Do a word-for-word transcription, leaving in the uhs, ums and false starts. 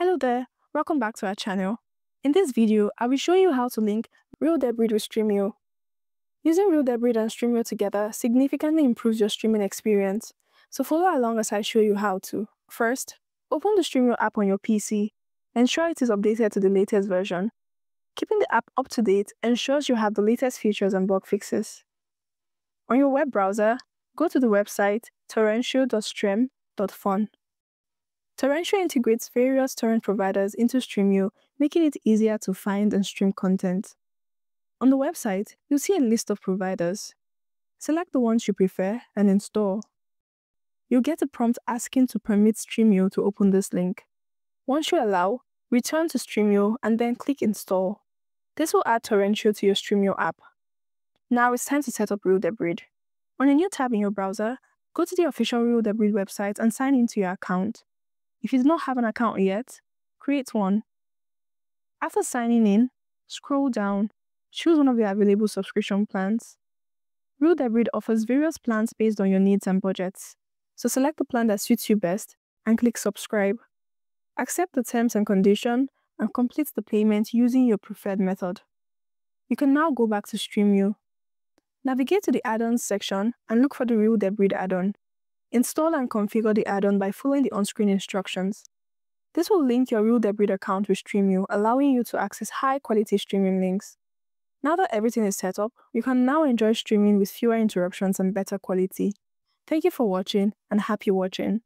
Hello there, welcome back to our channel. In this video, I will show you how to link Real Debrid with Stremio. Using Real Debrid and Stremio together significantly improves your streaming experience, so follow along as I show you how to. First, open the Stremio app on your P C. Ensure it is updated to the latest version. Keeping the app up to date ensures you have the latest features and bug fixes. On your web browser, go to the website torrentio dot strem dot fun. Torrentio integrates various torrent providers into Stremio, making it easier to find and stream content. On the website, you'll see a list of providers. Select the ones you prefer and install. You'll get a prompt asking to permit Stremio to open this link. Once you allow, return to Stremio and then click Install. This will add Torrentio to your Stremio app. Now it's time to set up Real Debrid. On a new tab in your browser, go to the official Real Debrid website and sign into your account. If you do not have an account yet, create one. After signing in, scroll down, choose one of the available subscription plans. Real Debrid offers various plans based on your needs and budgets, so select the plan that suits you best and click Subscribe. Accept the terms and condition and complete the payment using your preferred method. You can now go back to Stremio. Navigate to the add-ons section and look for the Real Debrid add-on. Install and configure the add-on by following the on-screen instructions. This will link your Real Debrid account with Stremio, allowing you to access high-quality streaming links. Now that everything is set up, you can now enjoy streaming with fewer interruptions and better quality. Thank you for watching, and happy watching!